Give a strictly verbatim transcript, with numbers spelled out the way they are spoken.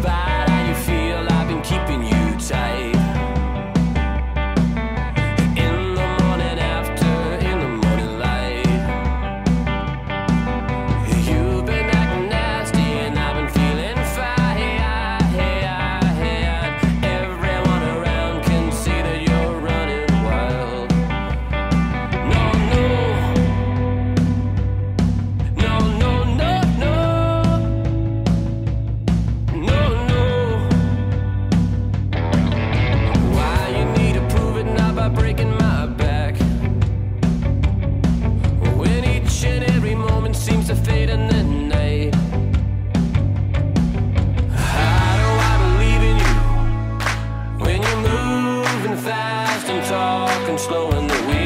despite how you feel, I've been keeping you tight. In the morning after, in the morning light, you've been acting nasty and I've been feeling fine. Everyone around can see that you're running wild. No, no, no, no, no, no. Breaking my back when each and every moment seems to fade in the night. How do I believe in you when you're moving fast and talking slow in the wind?